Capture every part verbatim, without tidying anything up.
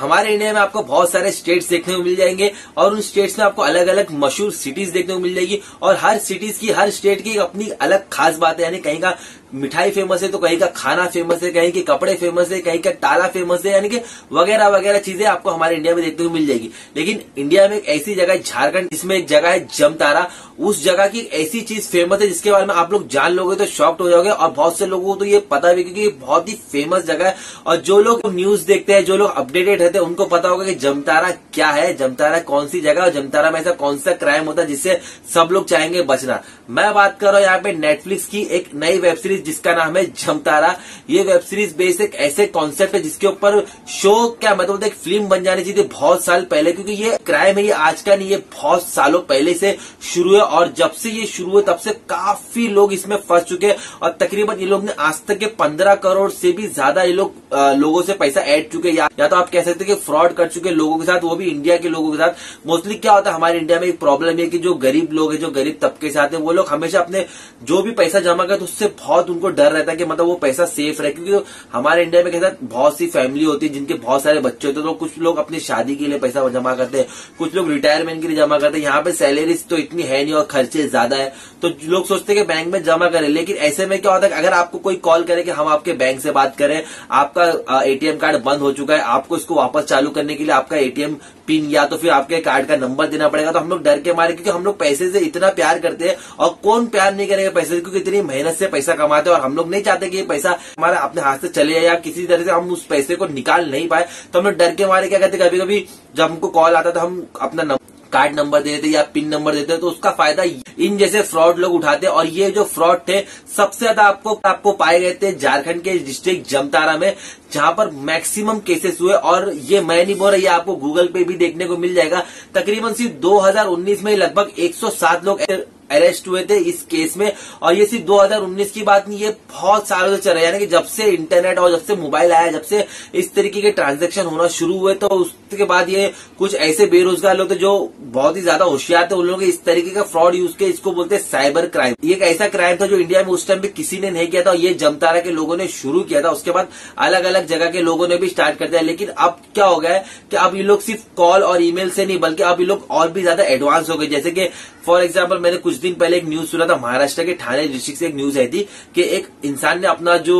हमारे इंडिया में आपको बहुत सारे स्टेट्स देखने को मिल जाएंगे और उन स्टेट्स में आपको अलग अलग मशहूर सिटीज देखने को मिल जाएगी और हर सिटीज की हर स्टेट की अपनी अलग खास बात है। यानी कहीं का मिठाई फेमस है तो कहीं का खाना फेमस है, कहीं के कपड़े फेमस है, कहीं का ताला फेमस है, यानी कि वगैरह वगैरह चीजें आपको हमारे इंडिया में देखने को मिल जाएगी। लेकिन इंडिया में एक ऐसी जगह है झारखंड, इसमें एक जगह है जमतारा। उस जगह की ऐसी चीज फेमस है जिसके बारे में आप लोग जान लोगे तो शॉक्ड हो जाओगे और बहुत से लोगों को तो ये पता भी, क्योंकि बहुत ही फेमस जगह है और जो लोग न्यूज देखते हैं, जो लोग अपडेटेड रहते हैं, उनको पता होगा कि जमतारा क्या है, जमतारा कौन सी जगह और जमतारा में ऐसा कौन सा क्राइम होता है जिससे सब लोग चाहेंगे बचना। मैं बात कर रहा हूँ यहाँ पे नेटफ्लिक्स की एक नई वेब सीरीज जिसका नाम है जमतारा। ये वेब सीरीज बेस्ड एक ऐसे कॉन्सेप्ट है जिसके ऊपर शो क्या मतलब एक फिल्म बन जानी चाहिए बहुत साल पहले, क्योंकि ये क्राइम है ये आज का नहीं, ये बहुत सालों पहले से शुरू है और जब से ये शुरू है तब से काफी लोग इसमें फंस चुके हैं और तकरीबन ये लोग ने आज तक के पंद्रह करोड़ से भी ज्यादा ये लोग लोगों से पैसा ऐड चुके या, या तो आप कह सकते हैं कि फ्रॉड कर चुके लोगों के साथ, वो भी इंडिया के लोगों के साथ। मोस्टली क्या होता है हमारे इंडिया में एक प्रॉब्लम है कि जो गरीब लोग है, जो गरीब तबके के साथ है, वो लोग हमेशा अपने जो भी पैसा जमा करते उससे बहुत उनको डर रहता है कि मतलब वो पैसा सेफ रहे, क्योंकि हमारे इंडिया में कैसा बहुत सी फैमिली होती है जिनके बहुत सारे बच्चे होते हैं तो कुछ लोग अपनी शादी के लिए पैसा जमा करते हैं, कुछ लोग रिटायरमेंट के लिए जमा करते हैं। यहाँ पे सैलरीज तो इतनी है नहीं और खर्चे ज्यादा है तो लोग सोचते हैं कि बैंक में जमा करें। लेकिन ऐसे में क्या होता है अगर आपको कोई कॉल करे कि हम आपके बैंक से बात करें, आपका एटीएम कार्ड बंद हो चुका है, आपको इसको वापस चालू करने के लिए आपका एटीएम पिन या तो फिर आपके कार्ड का नंबर देना पड़ेगा, तो हम लोग डर के मारे, क्योंकि हम लोग पैसे से इतना प्यार करते हैं और कौन प्यार नहीं करेगा पैसे से, क्योंकि इतनी मेहनत से पैसा कमाते हैं और हम लोग नहीं चाहते कि ये पैसा हमारा अपने हाथ से चले जाए या किसी तरह से हम उस पैसे को निकाल नहीं पाए। तो हम लोग डर के मारे क्या कहते हैं कभी कभी जब हमको कॉल आता है तो हम अपना नंबर कार्ड नंबर देते या पिन नंबर देते हैं, तो उसका फायदा इन जैसे फ्रॉड लोग उठाते हैं। और ये जो फ्रॉड थे सबसे ज्यादा आपको आपको पाए गए थे झारखंड के डिस्ट्रिक्ट जमतारा में, जहां पर मैक्सिमम केसेस हुए। और ये मैं नहीं बोल रहा, ये आपको गूगल पे भी देखने को मिल जाएगा। तकरीबन सिर्फ दो हज़ार उन्नीस में लगभग एक सौ सात लोग अरेस्ट हुए थे इस केस में और ये सिर्फ दो हज़ार उन्नीस की बात नहीं, ये बहुत सालों से चल रहा है। यानी कि जब से इंटरनेट और जब से मोबाइल आया, जब से इस तरीके के ट्रांजैक्शन होना शुरू हुए, तो उसके बाद ये कुछ ऐसे बेरोजगार लोग थे जो बहुत ही ज्यादा होशियार थे, उन लोगों ने इस तरीके का फ्रॉड यूज किया। इसको बोलते हैं साइबर क्राइम। ये एक ऐसा क्राइम था जो इंडिया में उस टाइम भी किसी ने नहीं किया था, ये जमतारा के लोगों ने शुरू किया था, उसके बाद अलग अलग जगह के लोगों ने भी स्टार्ट कर दिया। लेकिन अब क्या हो गया है कि अब ये लोग सिर्फ कॉल और ईमेल से नहीं बल्कि अब ये लोग और भी ज्यादा एडवांस हो गए। जैसे कि फॉर एग्जाम्पल मैंने कुछ दिन पहले एक न्यूज सुना था, महाराष्ट्र के ठाणे डिस्ट्रिक्ट से एक न्यूज आई थी कि एक इंसान ने अपना जो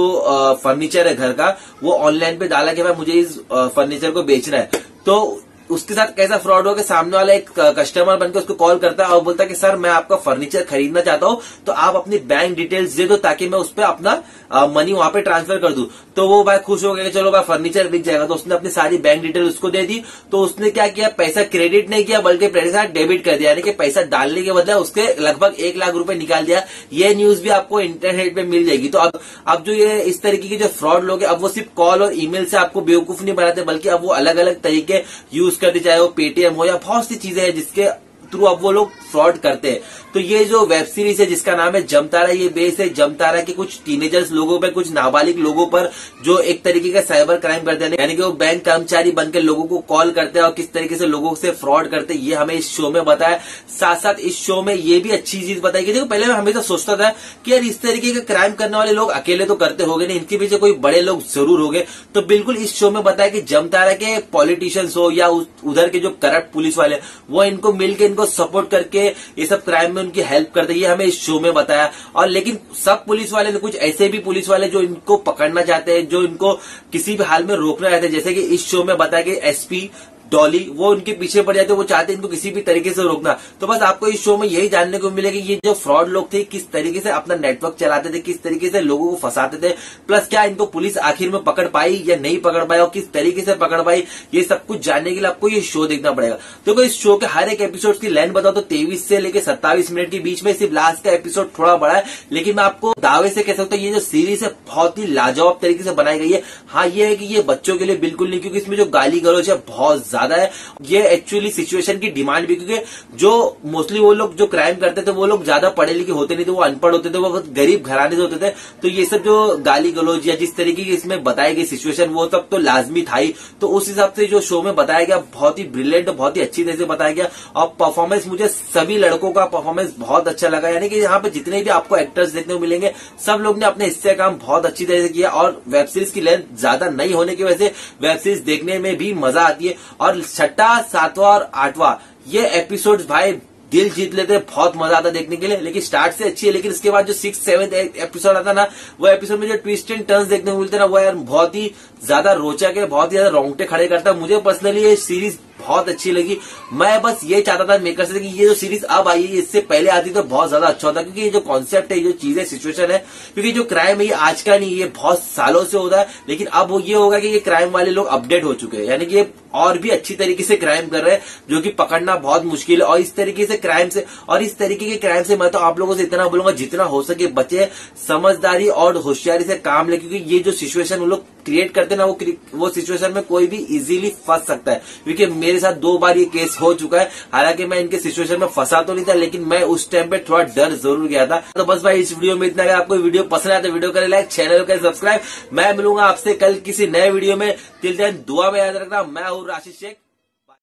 फर्नीचर है घर का वो ऑनलाइन पे डाला कि भाई मुझे इस फर्नीचर को बेचना है। तो उसके साथ कैसा फ्रॉड हो कि सामने वाला एक कस्टमर बनकर उसको कॉल करता है और बोलता है कि सर मैं आपका फर्नीचर खरीदना चाहता हूं तो आप अपनी बैंक डिटेल्स दे दो ताकि मैं उस पर अपना आ, मनी वहां पे ट्रांसफर कर दूं। तो वो भाई खुश हो गया कि चलो भाई फर्नीचर बिक जाएगा, तो उसने अपनी सारी बैंक डिटेल उसको दे दी। तो उसने क्या किया, पैसा क्रेडिट नहीं किया बल्कि पैसा डेबिट कर दिया, यानी कि पैसा डालने के बदले उसके लगभग एक लाख रूपये निकाल दिया। ये न्यूज भी आपको इंटरनेट पे मिल जाएगी। तो अब अब जो ये इस तरीके के जो फ्रॉड लोग हैं अब वो सिर्फ कॉल और ईमेल से आपको बेवकूफ नहीं बनाते बल्कि अब वो अलग अलग तरीके यूज करते, चाहे वो पेटीएम हो या बहुत सी चीजें हैं जिसके थ्रू अब वो लोग फ्रॉड करते हैं। तो ये जो वेब सीरीज है जिसका नाम है जमतारा, ये बेस है जमतारा के कुछ टीनेजर्स लोगों पर, कुछ नाबालिग लोगों पर जो एक तरीके का साइबर क्राइम करते हैं, यानी कि वो बैंक कर्मचारी बनकर लोगों को कॉल करते हैं और किस तरीके से लोगों से फ्रॉड करते हैं, ये हमें इस शो में बताया। साथ साथ इस शो में ये भी अच्छी चीज बताई गई। देखो पहले मैं हमेशा सोचता था कि यार इस तरीके का क्राइम करने वाले लोग अकेले तो करते होंगे नहीं, इनके पीछे कोई बड़े लोग जरूर होंगे। तो बिल्कुल इस शो में बताया कि जमतारा के पॉलिटिशियंस हो या उधर के जो करप्ट पुलिस वाले वो इनको मिलकर सपोर्ट करके ये सब क्राइम में उनकी हेल्प करते हैं, ये हमें इस शो में बताया। और लेकिन सब पुलिस वाले ने कुछ ऐसे भी पुलिस वाले जो इनको पकड़ना चाहते हैं, जो इनको किसी भी हाल में रोकना चाहते हैं, जैसे कि इस शो में बताया कि एसपी डॉली वो उनके पीछे पड़ जाते हैं, वो चाहते हैं इनको किसी भी तरीके से रोकना। तो बस आपको इस शो में यही जानने को मिलेगा ये जो फ्रॉड लोग थे किस तरीके से अपना नेटवर्क चलाते थे, किस तरीके से लोगों को फंसाते थे, प्लस क्या इनको पुलिस आखिर में पकड़ पाई या नहीं पकड़ पाई और किस तरीके से पकड़ पाई, ये सब कुछ जानने के लिए आपको ये शो देखना पड़ेगा। देखो इस शो के हर एक एपिसोड की लेंथ बताओ तो तेईस से लेकर सत्ताईस मिनट के बीच में, सिर्फ लास्ट का एपिसोड थोड़ा बड़ा है। लेकिन मैं आपको दावे से कह सकता हूँ ये जो सीरीज है बहुत ही लाजवाब तरीके से बनाई गई है। हाँ ये है कि ये बच्चों के लिए बिल्कुल नहीं, क्योंकि इसमें जो गाली गलौज है बहुत ज्यादा है। ये एक्चुअली सिचुएशन की डिमांड भी, क्योंकि जो मोस्टली वो लोग जो क्राइम करते थे वो लोग ज्यादा पढ़े लिखे होते नहीं थे, वो अनपढ़ होते थे, वो बहुत गरीब घराने से होते थे। तो ये सब जो गाली गलौज या जिस तरीके की इसमें बताई गई सिचुएशन वो सब तो लाजमी था ही। तो उस हिसाब से जो शो में बताया गया बहुत ही ब्रिलियंट, बहुत ही अच्छी तरह से बताया गया। और परफॉर्मेंस, मुझे सभी लड़कों का परफॉर्मेंस बहुत अच्छा लगा, यानी कि यहाँ पे जितने भी आपको एक्टर्स देखने को मिलेंगे सब लोग ने अपने हिस्से काम बहुत अच्छी तरह से किया। और वेब सीरीज की लेंथ ज्यादा नहीं होने की वजह से वेब सीरीज देखने में भी मजा आती है। और छठा, सातवां और आठवां ये एपिसोड्स भाई दिल जीत लेते हैं, बहुत मजा आता देखने के लिए। लेकिन स्टार्ट से अच्छी है, लेकिन इसके बाद जो सिक्स सेवेंथ एपिसोड आता ना, वो एपिसोड में जो ट्विस्ट एंड टर्न्स देखने को मिलते ना, वो यार बहुत ही ज्यादा रोचक है, बहुत ही ज्यादा रोंगटे खड़े करता है। मुझे पर्सनली ये सीरीज बहुत अच्छी लगी। मैं बस ये चाहता था मेकर से कि ये जो सीरीज अब आई है इससे पहले आती तो बहुत ज्यादा अच्छा होता, क्योंकि ये जो कॉन्सेप्ट है, ये जो चीजें सिचुएशन है, क्योंकि जो क्राइम है ये आज का नहीं, ये बहुत सालों से होता है। लेकिन अब ये होगा कि ये क्राइम वाले लोग अपडेट हो चुके हैं, यानी कि ये और भी अच्छी तरीके से क्राइम कर रहे हैं, जो कि पकड़ना बहुत मुश्किल है। और इस तरीके से क्राइम से और इस तरीके के क्राइम से मैं तो आप लोगों से इतना बोलूंगा जितना हो सके बचे, समझदारी और होशियारी से काम ले, क्योंकि ये जो सिचुएशन वो लोग क्रिएट करते ना, वो वो सिचुएशन में कोई भी इजीली फंस सकता है। क्योंकि मेरे साथ दो बार ये केस हो चुका है, हालांकि मैं इनके सिचुएशन में फंसा तो नहीं था, लेकिन मैं उस टाइम पे थोड़ा डर जरूर गया था। तो बस भाई इस वीडियो में इतना, अगर आपको वीडियो पसंद आया तो वीडियो करें लाइक, चैनल करें सब्सक्राइब। मैं मिलूंगा आपसे कल किसी नए वीडियो में, तिल दिन दुआ में याद रखना। मैं हूं राशिद शेख।